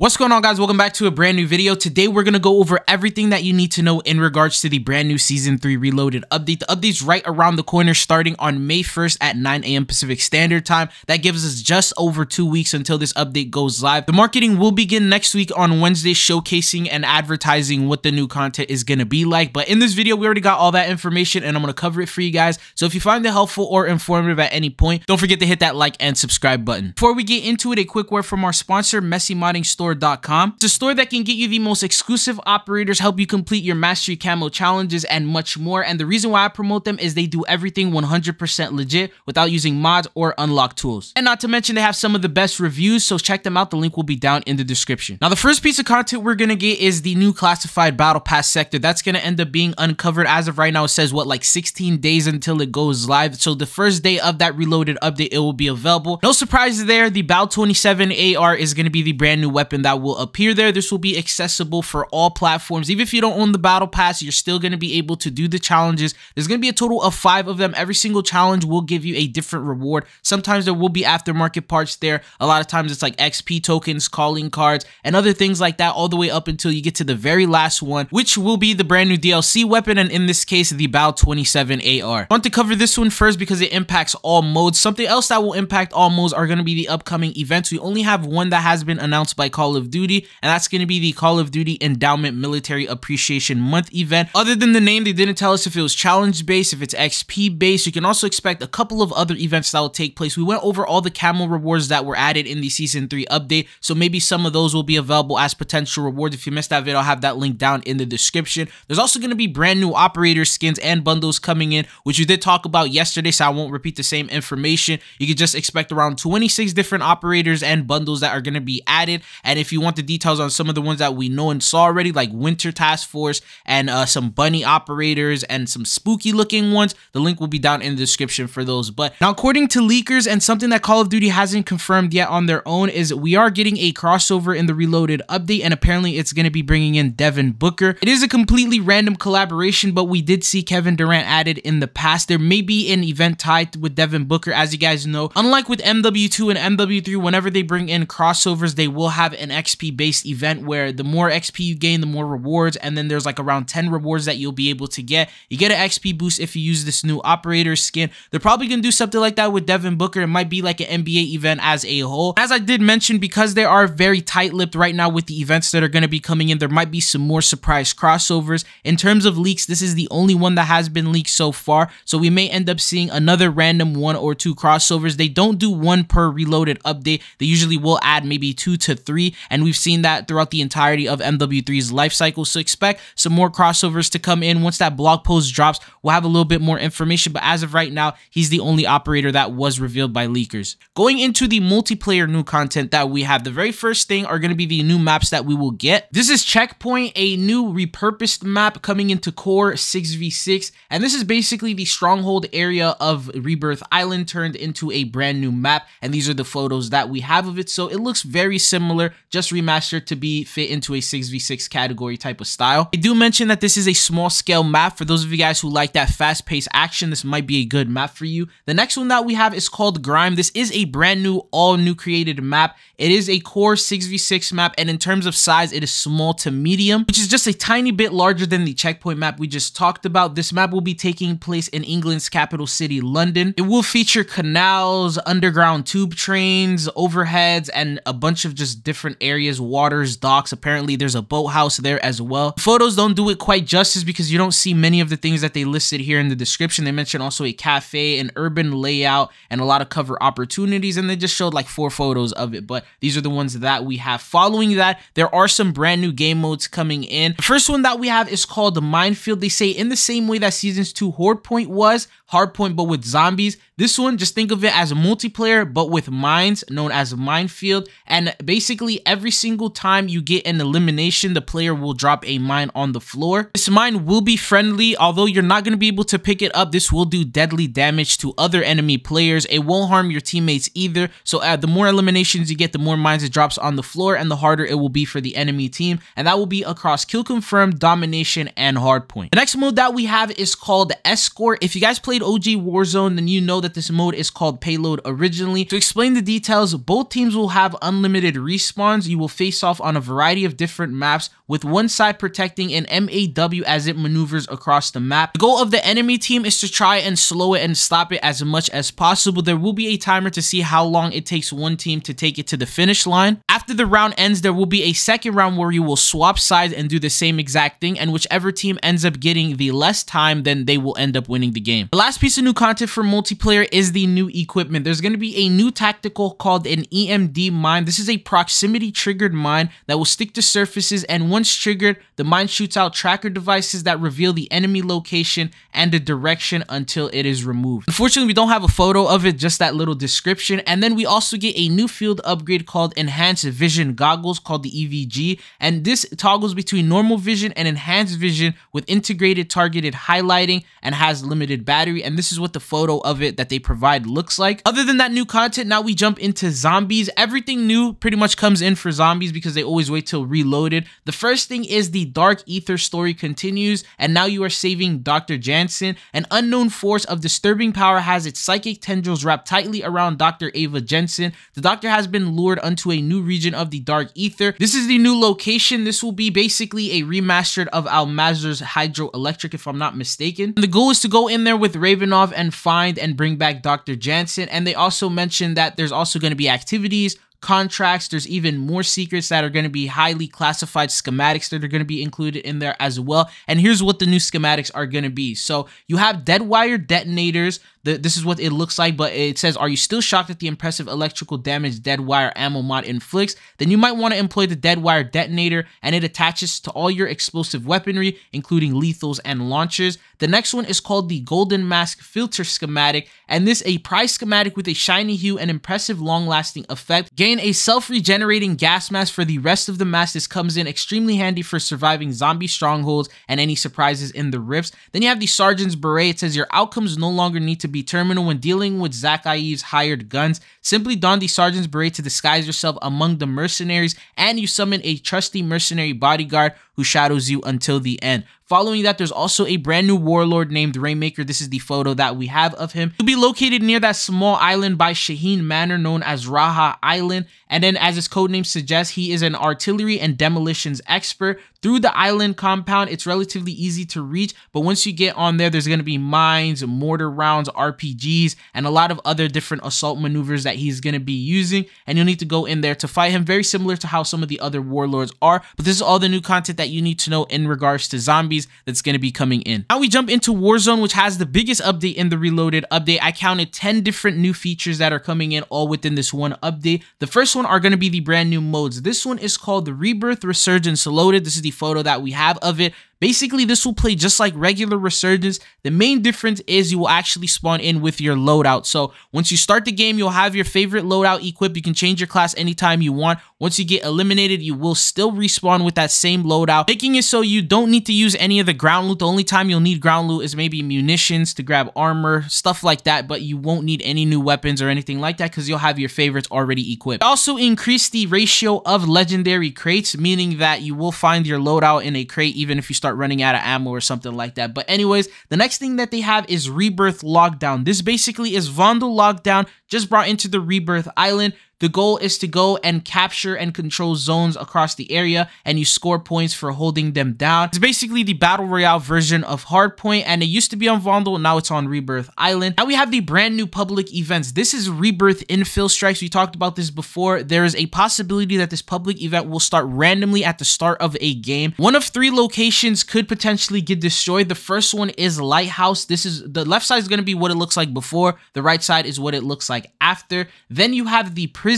What's going on, guys? Welcome back to a brand new video. Today we're going to go over everything that you need to know in regards to the brand new season 3 reloaded update. The update's right around the corner, starting on May 1st at 9 AM Pacific Standard Time. That gives us just over 2 weeks until this update goes live. The marketing will begin next week on Wednesday, showcasing and advertising what the new content is going to be like. But in this video, we already got all that information and I'm going to cover it for you guys. So if you find it helpful or informative at any point, don't forget to hit that like and subscribe button. Before we get into it, a quick word from our sponsor, MessyModdingStore. It's a store that can get you the most exclusive operators, help you complete your mastery camo challenges, and much more. And the reason why I promote them is they do everything 100% legit without using mods or unlocked tools. And not to mention, they have some of the best reviews, so check them out. The link will be down in the description. Now, the first piece of content we're going to get is the new classified battle pass sector. That's going to end up being uncovered. As of right now, it says, what, like 16 days until it goes live. So the first day of that reloaded update, it will be available. No surprises there. The Bal-27 AR is going to be the brand new weapon that will appear there. This will be accessible for all platforms. Even if you don't own the battle pass, you're still going to be able to do the challenges. There's going to be a total of 5 of them. Every single challenge will give you a different reward. Sometimes there will be aftermarket parts there. A lot of times it's like XP tokens, calling cards, and other things like that, all the way up until you get to the very last one, which will be the brand new DLC weapon, and in this case, the Bal-27 AR. I want to cover this one first because it impacts all modes. Something else that will impact all modes are going to be the upcoming events. We only have one that has been announced by Call of Duty, and that's going to be the Call of Duty Endowment Military Appreciation Month event. Other than the name, they didn't tell us if it was challenge based, if it's XP based. You can also expect a couple of other events that will take place. We went over all the camo rewards that were added in the season 3 update, so maybe some of those will be available as potential rewards. If you missed that video, I'll have that link down in the description. There's also going to be brand new operator skins and bundles coming in, which we did talk about yesterday, so I won't repeat the same information. You can just expect around 26 different operators and bundles that are going to be added. And if you want the details on some of the ones that we know and saw already, like Winter Task Force and some bunny operators and some spooky looking ones, the link will be down in the description for those. But now, according to leakers, and something that Call of Duty hasn't confirmed yet on their own, is we are getting a crossover in the Reloaded update, and apparently it's going to be bringing in Devin Booker. It is a completely random collaboration, but we did see Kevin Durant added in the past. There may be an event tied with Devin Booker. As you guys know, unlike with MW2 and MW3, whenever they bring in crossovers, they will have an XP based event where the more XP you gain, the more rewards, and then there's like around 10 rewards that you'll be able to get. You get an XP boost if you use this new operator skin. They're probably gonna do something like that with Devin Booker. It might be like an NBA event as a whole. As I did mention, because they are very tight-lipped right now with the events that are gonna be coming in, there might be some more surprise crossovers. In terms of leaks, this is the only one that has been leaked so far, so we may end up seeing another random 1 or 2 crossovers. They don't do one per reloaded update. They usually will add maybe 2 to 3, and we've seen that throughout the entirety of MW3's life cycle. So expect some more crossovers to come in. Once that blog post drops, we'll have a little bit more information, but as of right now, he's the only operator that was revealed by leakers. Going into the multiplayer new content that we have, the very first thing are going to be the new maps that we will get. This is Checkpoint, a new repurposed map coming into Core 6v6, and this is basically the stronghold area of Rebirth Island turned into a brand new map, and these are the photos that we have of it. So it looks very similar, just remastered to be fit into a 6v6 category type of style. I do mention that this is a small scale map. For those of you guys who like that fast paced action, this might be a good map for you. The next one that we have is called Grime. This is a brand new, all new created map. It is a Core 6v6 map, and in terms of size, it is small to medium, which is just a tiny bit larger than the Checkpoint map we just talked about. This map will be taking place in England's capital city, London. It will feature canals, underground tube trains, overheads, and a bunch of just different areas, waters, docks. Apparently there's a boathouse there as well. The photos don't do it quite justice because you don't see many of the things that they listed here in the description. They mentioned also a cafe, an urban layout, and a lot of cover opportunities, and they just showed like 4 photos of it, but these are the ones that we have. Following that, there are some brand new game modes coming in. The first one that we have is called the Minefield. They say in the same way that Seasons 2 Hardpoint was, Hardpoint but with zombies, this one, just think of it as a multiplayer but with mines, known as Minefield. And basically every single time you get an elimination, the player will drop a mine on the floor. This mine will be friendly, although you're not going to be able to pick it up. This will do deadly damage to other enemy players. It won't harm your teammates either. So the more eliminations you get, the more mines it drops on the floor, and the harder it will be for the enemy team. And that will be across Kill Confirmed, Domination, and Hardpoint. The next mode that we have is called Escort. If you guys played OG Warzone, then you know that this mode is called Payload originally. To explain the details, both teams will have unlimited respawn. spawns, you will face off on a variety of different maps, with one side protecting an MAW as it maneuvers across the map. The goal of the enemy team is to try and slow it and stop it as much as possible. There will be a timer to see how long it takes one team to take it to the finish line. After the round ends, there will be a second round where you will swap sides and do the same exact thing, and whichever team ends up getting the less time, then they will end up winning the game. The last piece of new content for multiplayer is the new equipment. There's going to be a new tactical called an EMD mine. This is a proximity triggered mine that will stick to surfaces, and once triggered, the mine shoots out tracker devices that reveal the enemy location and the direction until it is removed. Unfortunately, we don't have a photo of it, just that little description. And then we also get a new field upgrade called Enhanced Vision Goggles, called the EVG, and this toggles between normal vision and enhanced vision with integrated targeted highlighting and has limited battery. And this is what the photo of it that they provide looks like. Other than that new content, now we jump into zombies. Everything new pretty much comes in for zombies because they always wait till Reloaded. The first thing is the Dark Ether story continues, and now you are saving Dr. Jansen. An unknown force of disturbing power has its psychic tendrils wrapped tightly around Dr. Ava Jansen. The doctor has been lured unto a new region of the Dark Ether. This is the new location. This will be basically a remastered of Almazur's hydroelectric, if I'm not mistaken. And the goal is to go in there with Ravenov and find and bring back Dr. Jansen. And they also mentioned that there's also going to be activities, contracts, there's even more secrets that are going to be highly classified schematics that are going to be included in there as well. And here's what the new schematics are going to be. So you have Deadwire detonators. This is what it looks like, but it says, are you still shocked at the impressive electrical damage Deadwire ammo mod inflicts? Then you might want to employ the Deadwire detonator, and it attaches to all your explosive weaponry, including lethals and launchers. The next one is called the Golden Mask Filter Schematic, and this a prize schematic with a shiny hue and impressive long-lasting effect. Gain a self-regenerating gas mask for the rest of the mask. This comes in extremely handy for surviving zombie strongholds and any surprises in the rifts. Then you have the Sergeant's Beret. It says your outcomes no longer need to be terminal when dealing with Zakai's hired guns. Simply don the Sergeant's Beret to disguise yourself among the mercenaries, and you summon a trusty mercenary bodyguard who shadows you until the end. Following that, there's also a brand new warlord named Rainmaker. This is the photo that we have of him. He'll be located near that small island by Shaheen Manor known as Raha Island. And then, as his codename suggests, he is an artillery and demolitions expert. Through the island compound, it's relatively easy to reach, but once you get on there, there's going to be mines, mortar rounds, RPGs, and a lot of other different assault maneuvers that he's going to be using, and you'll need to go in there to fight him, very similar to how some of the other warlords are. But this is all the new content that you need to know in regards to zombies that's going to be coming in. Now we jump into Warzone, which has the biggest update in the Reloaded update. I counted 10 different new features that are coming in all within this one update. The first one are going to be the brand new modes. This one is called the Rebirth Resurgence Reloaded. This is the photo that we have of it. Basically, this will play just like regular Resurgence. The main difference is you will actually spawn in with your loadout. So once you start the game, you'll have your favorite loadout equipped. You can change your class anytime you want. Once you get eliminated, you will still respawn with that same loadout, making it so you don't need to use any of the ground loot. The only time you'll need ground loot is maybe munitions to grab armor, stuff like that, but you won't need any new weapons or anything like that because you'll have your favorites already equipped. Also increase the ratio of legendary crates, meaning that you will find your loadout in a crate even if you start running out of ammo or something like that. But anyways, the next thing that they have is Rebirth Lockdown. This basically is Vandal Lockdown just brought into the Rebirth Island. The goal is to go and capture and control zones across the area, and you score points for holding them down. It's basically the Battle Royale version of Hardpoint, and it used to be on Vandal, now it's on Rebirth Island. Now we have the brand new public events. This is Rebirth Infill Strikes. We talked about this before. There is a possibility that this public event will start randomly at the start of a game. One of three locations could potentially get destroyed. The first one is Lighthouse. This is the left side is going to be what it looks like before. The right side is what it looks like after. Then you have the prison,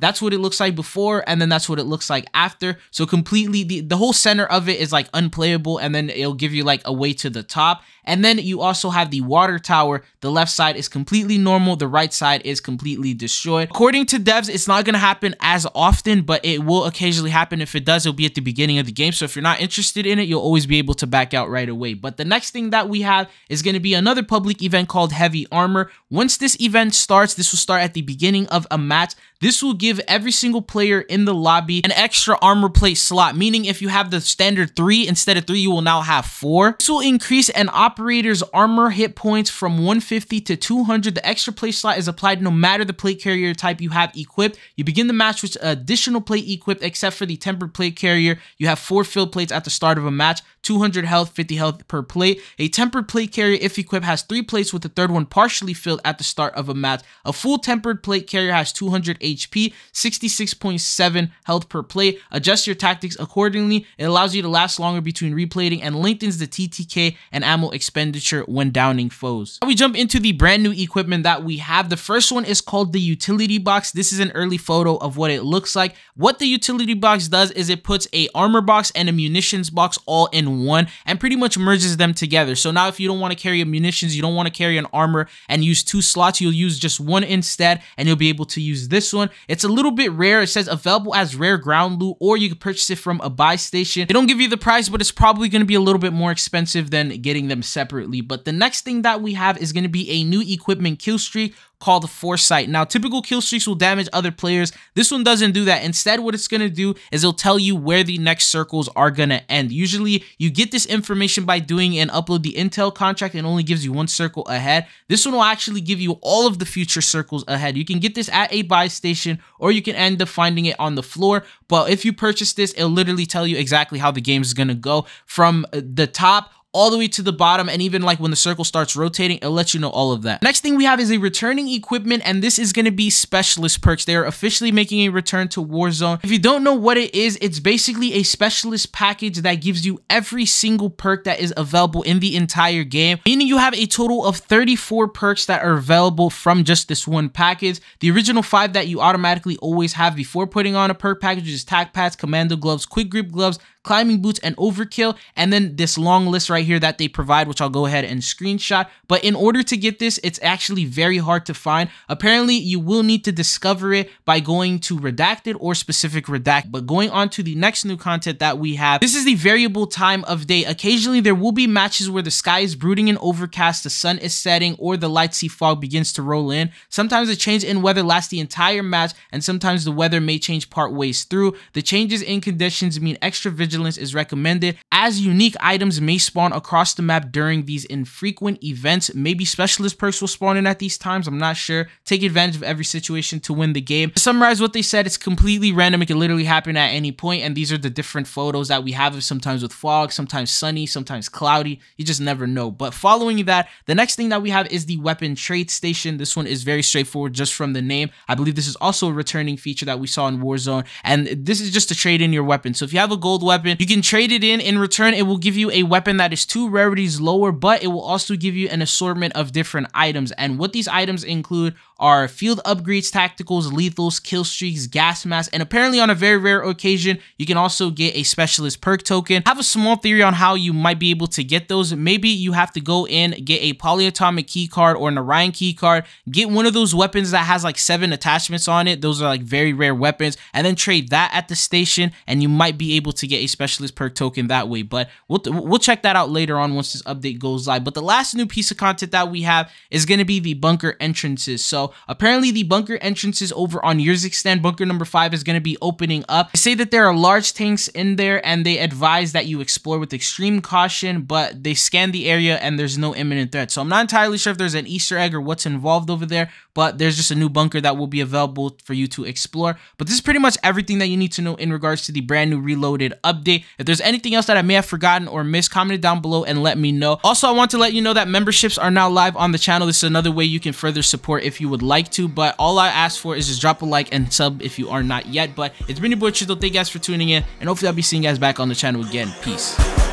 that's what it looks like before, and then that's what it looks like after. So completely the whole center of it is like unplayable, and then it'll give you like a way to the top. And then you also have the water tower. The left side is completely normal, the right side is completely destroyed. According to devs, it's not going to happen as often, but it will occasionally happen. If it does, it'll be at the beginning of the game, so if you're not interested in it, you'll always be able to back out right away. But the next thing that we have is going to be another public event called Heavy Armor. Once this event starts, this will start at the beginning of a match. This will give every single player in the lobby an extra armor plate slot, meaning if you have the standard 3, instead of 3, you will now have 4. This will increase an operator's armor hit points from 150 to 200. The extra plate slot is applied no matter the plate carrier type you have equipped. You begin the match with additional plate equipped, except for the tempered plate carrier. You have 4 filled plates at the start of a match, 200 health, 50 health per plate. A tempered plate carrier, if equipped, has 3 plates with the third one partially filled at the start of a match. A full tempered plate carrier has 200 HP, 66.7 health per plate. Adjust your tactics accordingly. It allows you to last longer between replating and lengthens the TTK and ammo expenditure when downing foes. Now we jump into the brand new equipment that we have. The first one is called the Utility Box. This is an early photo of what it looks like. What the Utility Box does is it puts a armor box and a munitions box all in one and pretty much merges them together. So now if you don't want to carry a munitions, you don't want to carry an armor and use 2 slots, you'll use just one instead and you'll be able to use this one. It's a little bit rare. It says available as rare ground loot, or you can purchase it from a buy station. They don't give you the price, but it's probably going to be a little bit more expensive than getting them separately. But the next thing that we have is going to be a new equipment kill streak called Foresight. Now, typical kill streaks will damage other players. This one doesn't do that. Instead, what it's going to do is it'll tell you where the next circles are going to end. Usually, you get this information by doing an upload the intel contract and only gives you one circle ahead. This one will actually give you all of the future circles ahead. You can get this at a buy station, or you can end up finding it on the floor. But if you purchase this, it'll literally tell you exactly how the game is going to go from the top all the way to the bottom, and even like when the circle starts rotating, it'll let you know all of that. Next thing we have is a returning equipment, and this is going to be Specialist Perks. They are officially making a return to Warzone. If you don't know what it is, it's basically a specialist package that gives you every single perk that is available in the entire game, meaning you have a total of 34 perks that are available from just this one package. The original 5 that you automatically always have before putting on a perk package is tac pads, commando gloves, quick grip gloves, climbing boots, and overkill, and then this long list right here that they provide, which I'll go ahead and screenshot. But in order to get this, it's actually very hard to find. Apparently, you will need to discover it by going to redacted or specific redact. But going on to the next new content that we have, this is the variable time of day. Occasionally, there will be matches where the sky is brooding and overcast, the sun is setting, or the light sea fog begins to roll in. Sometimes the change in weather lasts the entire match, and sometimes the weather may change part ways through. The changes in conditions mean extra vigilance is recommended, as unique items may spawn across the map during these infrequent events. Maybe specialist perks will spawn in at these times, I'm not sure. Take advantage of every situation to win the game. To summarize what they said, it's completely random. It can literally happen at any point, and these are the different photos that we have of sometimes with fog, sometimes sunny, sometimes cloudy. You just never know. But following that, the next thing that we have is the weapon trade station. This one is very straightforward just from the name. I believe this is also a returning feature that we saw in Warzone, and this is just to trade in your weapon. So if you have a gold weapon, you can trade it in return. It will give you a weapon that is 2 rarities lower, but it will also give you an assortment of different items. And what these items include are field upgrades, tacticals, lethals, kill streaks, gas masks, and apparently on a very rare occasion, you can also get a specialist perk token. I have a small theory on how you might be able to get those. Maybe you have to go in, get a polyatomic key card or an Orion key card, get one of those weapons that has like 7 attachments on it. Those are like very rare weapons, and then trade that at the station, and you might be able to get a specialist perk token that way. But we'll check that out later on once this update goes live. But the last new piece of content that we have is going to be the bunker entrances. So apparently the bunker entrances over on Yurzikstan, bunker number 5, is going to be opening up. They say that there are large tanks in there, and they advise that you explore with extreme caution, but they scan the area and there's no imminent threat. So I'm not entirely sure if there's an Easter egg or what's involved over there, but there's just a new bunker that will be available for you to explore. But this is pretty much everything that you need to know in regards to the brand new Reloaded update. If there's anything else that I may have forgotten or missed, comment it down below and let me know. Also, I want to let you know that memberships are now live on the channel. This is another way you can further support if you would like to, but all I ask for is just drop a like and sub if you are not yet. But it's been your boy Chito. Thank you guys for tuning in, and hopefully I'll be seeing you guys back on the channel again. Peace.